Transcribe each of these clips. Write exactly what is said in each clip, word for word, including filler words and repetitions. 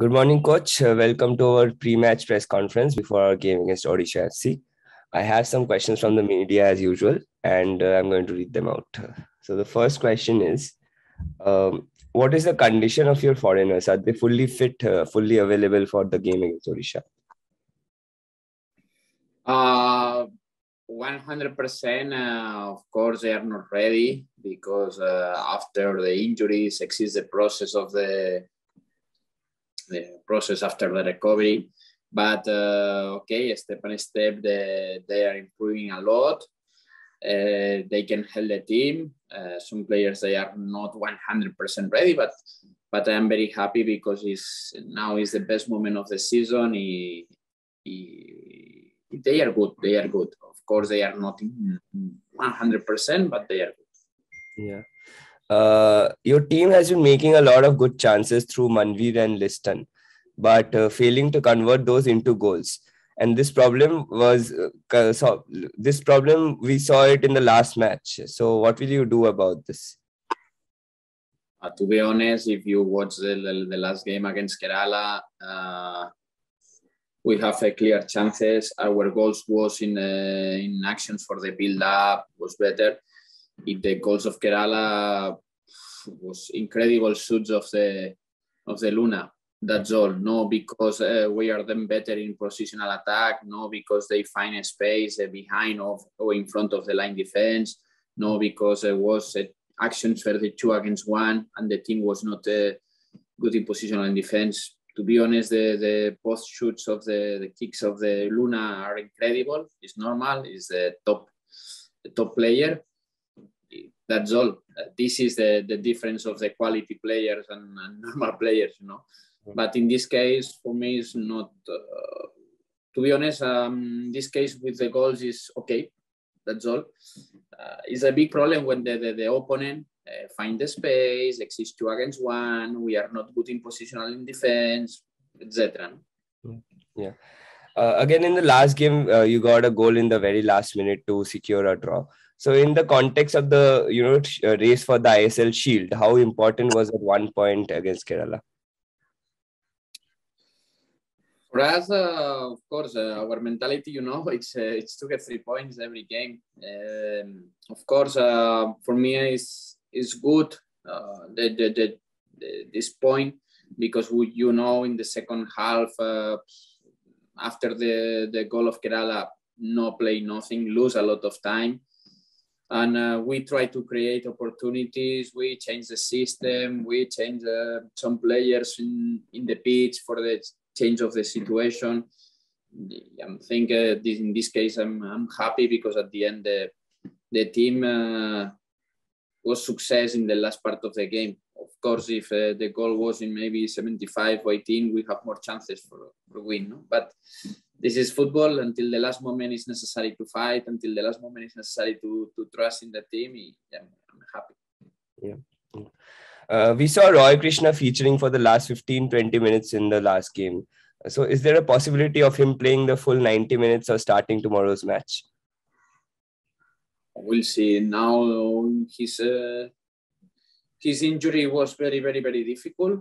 Good morning, coach. Uh, welcome to our pre-match press conference before our game against Odisha F C. I have some questions from the media as usual, and uh, I'm going to read them out. So the first question is, um, what is the condition of your foreigners? Are they fully fit, uh, fully available for the game against Odisha? Uh, one hundred percent, uh, of course, they are not ready because uh, after the injuries exists the process of the the process after the recovery, but uh, okay, step by step, they, they are improving a lot. Uh, they can help the team. Uh, some players, they are not one hundred percent ready, but but I'm very happy because it's, now is the best moment of the season. He, he, they are good, they are good. Of course, they are not one hundred percent, but they are good. Yeah. Uh, your team has been making a lot of good chances through Manveer and Liston, but uh, failing to convert those into goals. And this problem was, uh, so this problem, we saw it in the last match. So what will you do about this? Uh, to be honest, if you watch the, the, the last game against Kerala, uh, we have a clear chances. Our goals was in, uh, in actions for the build-up was better. If the goals of Kerala was incredible shoots of the of the Luna. That's all. No, because uh, we are then better in positional attack. No, because they find a space uh, behind of, or in front of the line defense. No, because it was uh, actions for the two against one, and the team was not uh, good in positional and defense. To be honest, the, the post shoots of the, the kicks of the Luna are incredible. It's normal. It's the top the top player. That's all. Uh, this is the, the difference of the quality players and, and normal players, you know. Mm-hmm. But in this case, for me, it's not... Uh, to be honest, um, this case with the goals is okay. That's all. Uh, it's a big problem when the, the, the opponent uh, finds the space, exists two against one, we are not good in positional in defense, et cetera. Yeah. Uh, again, in the last game, uh, you got a goal in the very last minute to secure a draw. So in the context of the, you know, race for the I S L Shield, how important was that one point against Kerala? For us, uh, of course, uh, our mentality, you know, it's uh, it's to get three points every game. Um, of course, uh, for me, it's, it's good, uh, the, the, the, the, this point, because, we, you know, in the second half, uh, after the, the goal of Kerala, no play, nothing, lose a lot of time. And uh, we try to create opportunities. We change the system. We change uh, some players in, in the pitch for the change of the situation. I think uh, this, in this case, I'm, I'm happy because at the end, the, the team uh, was success in the last part of the game. Of course, if uh, the goal was in maybe seventy-five or eighteen, we have more chances for, for win. No? But this is football. Until the last moment is necessary to fight. Until the last moment is necessary to, to trust in the team. I'm, I'm happy. Yeah. Uh, we saw Roy Krishna featuring for the last fifteen to twenty minutes in the last game. So is there a possibility of him playing the full ninety minutes or starting tomorrow's match? We'll see. Now his, uh, his injury was very, very, very difficult.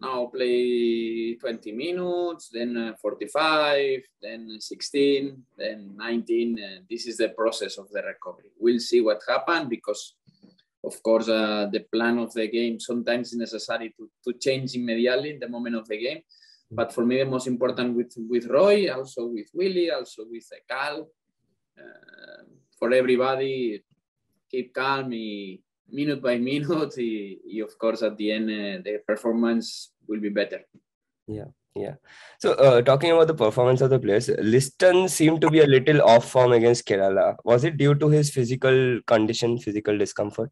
Now play twenty minutes, then uh, forty-five, then sixteen, then nineteen. Uh, this is the process of the recovery. We'll see what happens because, of course, uh, the plan of the game sometimes is necessary to, to change immediately in the moment of the game. But for me, the most important with, with Roy, also with Willie, also with uh, Cal, uh, for everybody, keep calm. He, minute by minute, he, he, of course, at the end, uh, the performance will be better. Yeah, yeah. So, uh, talking about the performance of the players, Liston seemed to be a little off form against Kerala. Was it due to his physical condition, physical discomfort?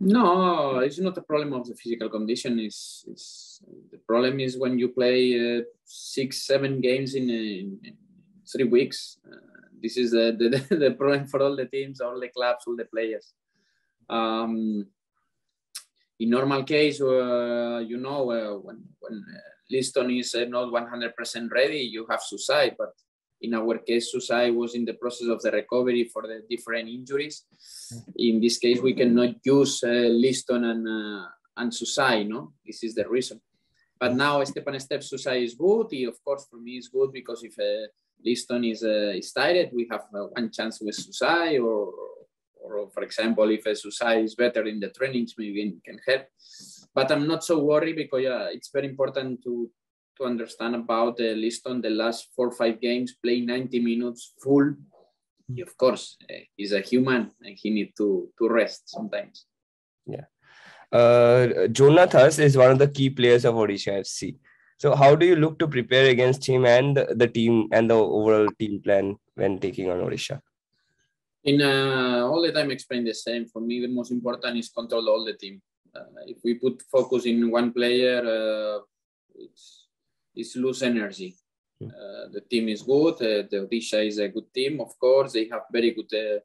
No, it's not a problem of the physical condition. It's, it's the problem is when you play uh, six, seven games in, in, in three weeks. Uh, this is the, the, the problem for all the teams, all the clubs, all the players. Um, in normal case, uh, you know, uh, when, when Liston is uh, not one hundred percent ready, you have Susai, but in our case, Susai was in the process of the recovery for the different injuries. In this case, we cannot use uh, Liston and, uh, and Susai, no? This is the reason. But now, step by step, Susai is good. He, of course, for me, is good because if uh, Liston is, uh, is tired, we have uh, one chance with Susai. Or, or for example, if uh, Susai is better in the trainings, maybe he can help. But I'm not so worried because uh, it's very important to to understand about uh, Liston. The last four or five games, play ninety minutes full. He, of course, uh, he's a human and he needs to to rest sometimes. Yeah. Uh, Jonathas is one of the key players of Odisha F C. So how do you look to prepare against him and the, the team and the overall team plan when taking on Odisha? In uh, all the time, explain the same. For me, the most important is control all the team. Uh, if we put focus in one player, uh, it's, it's lose energy. Hmm. Uh, the team is good. Uh, the Odisha is a good team. Of course, they have very good, uh,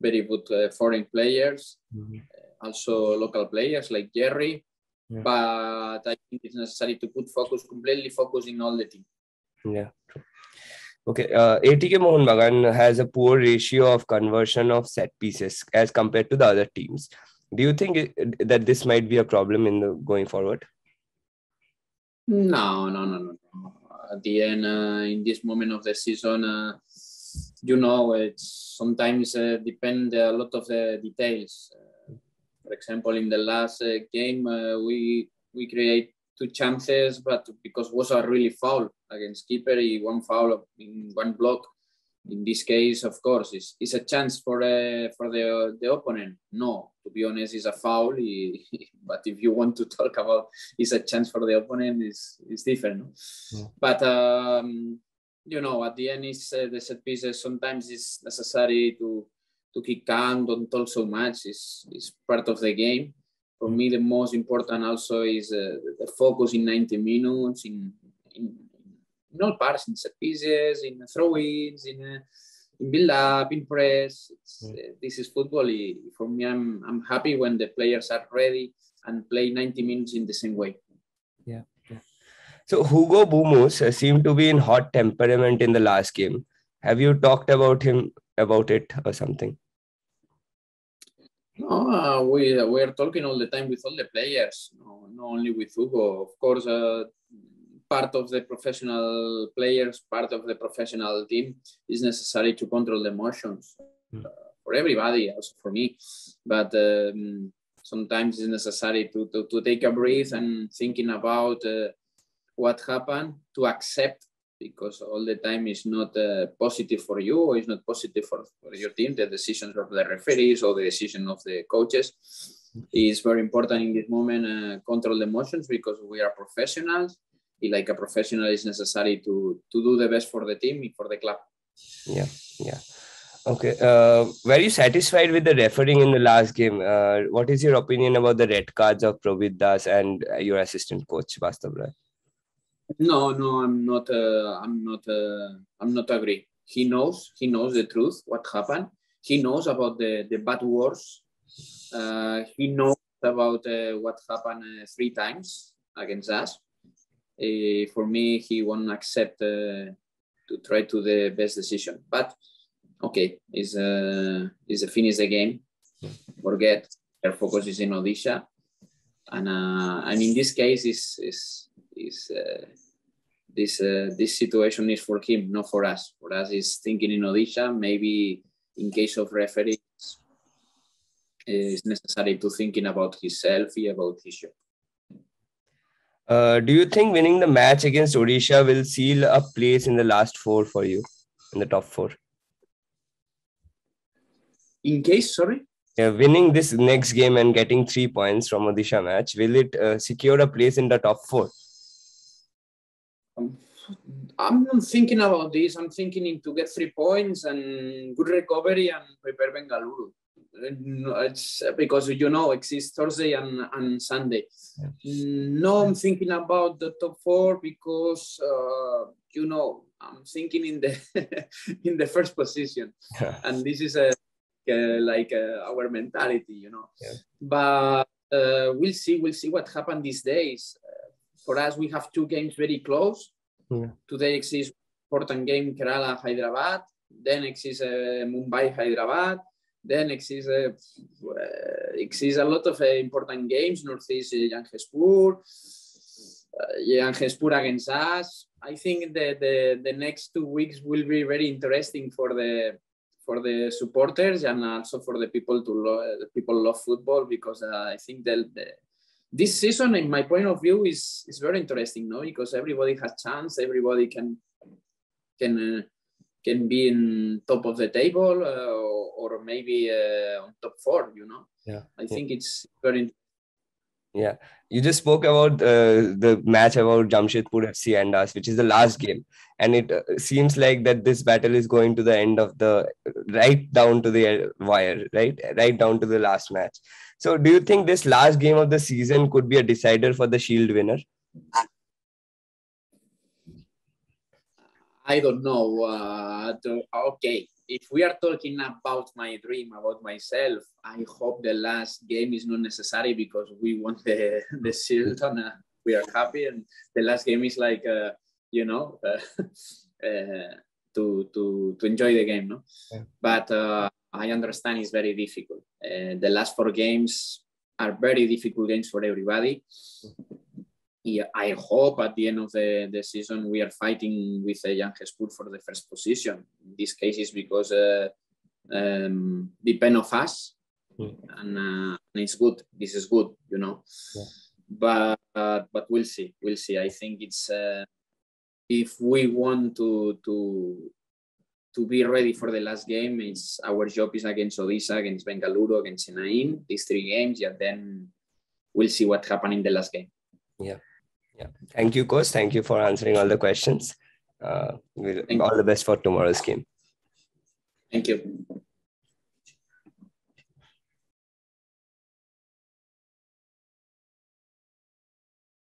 very good uh, foreign players. Hmm. Also local players like Jerry, yeah. But I think it's necessary to put focus, completely focus in all the team. Yeah. Okay. Uh, A T K Mohun Bagan has a poor ratio of conversion of set pieces as compared to the other teams. Do you think it, that this might be a problem in the going forward? No, no, no, no. At the end, uh, in this moment of the season, uh, you know, it's sometimes uh, depend a lot of the details. For example, in the last uh, game, uh, we we create two chances, but because was a really foul against keeper, one foul in one block. In this case, of course, it's, it's a chance for uh, for the the opponent. No, to be honest, it's a foul. But if you want to talk about it's a chance for the opponent, it's it's different. No? Yeah. But um, you know, at the end, it's uh, the set pieces. Sometimes it's necessary to. to keep calm, don't talk so much, is is part of the game. For me, the most important also is uh, the focus in ninety minutes, in, in, in all parts, in set pieces, in throw-ins, in, uh, in build-up, in press. It's, uh, this is football. For me, I'm, I'm happy when the players are ready and play ninety minutes in the same way. Yeah. yeah. So Hugo Boumus seemed to be in hot temperament in the last game. Have you talked about him, about it or something? No, uh, we uh, we are talking all the time with all the players, no, not only with Hugo. Of course, uh, part of the professional players, part of the professional team is necessary to control the emotions mm. uh, for everybody, also for me. But um, sometimes it's necessary to, to, to take a breath and thinking about uh, what happened, to accept. Because all the time is not uh, positive for you, or it's not positive for, for your team. The decisions of the referees or the decision of the coaches is very important in this moment. Uh, control the emotions because we are professionals. Like a professional, it's necessary to to do the best for the team and for the club. Yeah, yeah. Okay. Uh, were you satisfied with the refereeing in the last game? Uh, what is your opinion about the red cards of Providas and your assistant coach Bastabra? No, no, I'm not. Uh, I'm not. Uh, I'm not agree. He knows. He knows the truth. What happened? He knows about the the bad words. Uh, he knows about uh, what happened uh, three times against us. Uh, for me, he won't accept uh, to try to the best decision. But okay, is uh, is a finish the game. Forget. Their focus is in Odisha, and uh, and in this case is is. Is uh, this uh, this situation is for him, not for us. For us, is thinking in Odisha. Maybe in case of referees, it's necessary to thinking about himself, about his job. Uh, do you think winning the match against Odisha will seal a place in the last four for you, in the top four? In case, sorry. Yeah, winning this next game and getting three points from Odisha match, will it uh, secure a place in the top four? I'm not thinking about this. I'm thinking in to get three points and good recovery and prepare Bengaluru. It's because, you know, exists Thursday and, and Sunday. No, I'm thinking about the top four because, uh, you know, I'm thinking in the in the first position. Yeah. And this is a, a, like a, our mentality, you know. Yeah. But uh, we'll see. We'll see what happens these days. For us, we have two games very close. Yeah. Today exists important game, Kerala, Hyderabad. Then exists uh, Mumbai, Hyderabad. Then exists, uh, uh, exists a lot of uh, important games, Northeast, uh, Yangespur. Yangespur against us. I think the, the the next two weeks will be very interesting for the for the supporters and also for the people to lo- the people love football, because uh, I think the, the this season, in my point of view, is is very interesting, no? Because everybody has chance, everybody can can. Uh, can be in top of the table uh, or, or maybe uh, on top four, you know? Yeah. I think yeah. it's very... Yeah. You just spoke about uh, the match about Jamshedpur F C and us, which is the last game. And it uh, seems like that this battle is going to the end of the... Right down to the wire, right? Right down to the last match. So do you think this last game of the season could be a decider for the Shield winner? I don't know. Uh, to, okay, if we are talking about my dream, about myself, I hope the last game is not necessary, because we won the the shield and uh, we are happy. And the last game is like, uh, you know, uh, uh, to to to enjoy the game, no? Yeah. But uh, I understand it's very difficult. Uh, the last four games are very difficult games for everybody. Yeah, I hope at the end of the, the season we are fighting with uh, Yangespur for the first position. In these cases, because uh, um, depend on us, mm. and, uh, and it's good. This is good, you know. Yeah. But uh, but we'll see. We'll see. I think it's uh, if we want to to to be ready for the last game, it's our job is against Odisha, against Bengaluru, against Chennai. These three games, yeah. Then we'll see what happened in the last game. Yeah. Yeah. Thank you, Coach. Thank you for answering all the questions. Uh, all the best for tomorrow's game. Thank you.